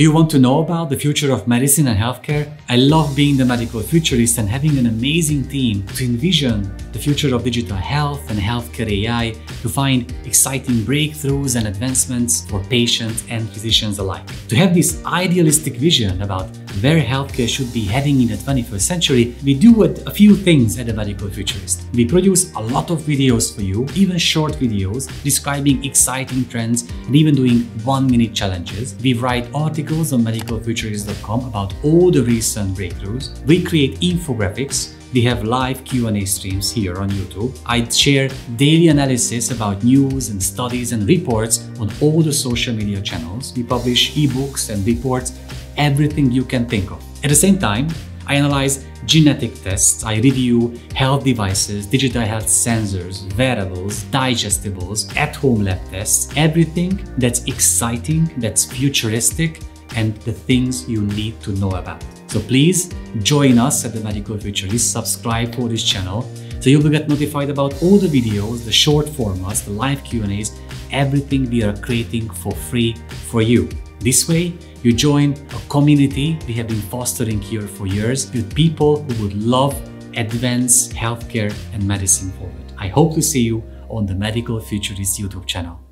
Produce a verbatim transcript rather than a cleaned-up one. Do you want to know about the future of medicine and healthcare? I love being the medical futurist and having an amazing team to envision the future of digital health and healthcare A I to find exciting breakthroughs and advancements for patients and physicians alike. To have this idealistic vision about where healthcare should be heading in the twenty-first century, we do a few things at the Medical Futurist. We produce a lot of videos for you, even short videos describing exciting trends and even doing one-minute challenges. We write articles on medical futurist dot com about all the recent breakthroughs. We create infographics. We have live Q and A streams here on YouTube. I share daily analysis about news and studies and reports on all the social media channels. We publish ebooks and reports, everything you can think of. At the same time, I analyze genetic tests, I review health devices, digital health sensors, wearables, digestibles, at-home lab tests, everything that's exciting, that's futuristic, and the things you need to know about. So please join us at the Medical Futurist, subscribe for this channel, so you will get notified about all the videos, the short formats, the live Q and A's, everything we are creating for free for you. This way, you join a community we have been fostering here for years with people who would love advance healthcare and medicine forward. I hope to see you on the Medical Futurist YouTube channel.